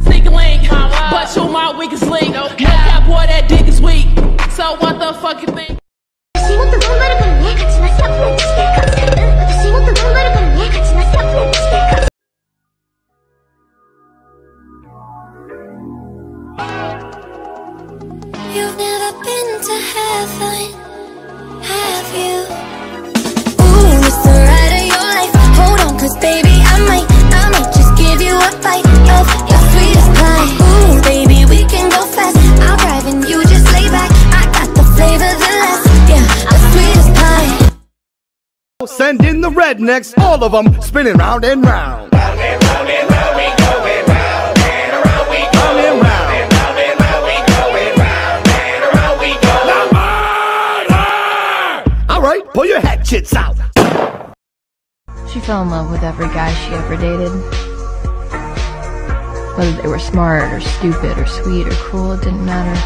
Sneaky link, but you my weakest link. No cap, boy, that dick is weak. So what the fuck you think? You've never been to heaven, have you? Ooh, it's the ride of your life. Hold on, cause baby, I might just give you a bite of your sweetest pie. Ooh, baby, we can go fast. I'll drive and you just lay back. I got the flavor, the last, yeah, the sweetest pie. Send in the rednecks, all of them, spinning round and round. Round and round and round we go. Pull your hatchets out. She fell in love with every guy she ever dated. Whether they were smart or stupid or sweet or cool, it didn't matter.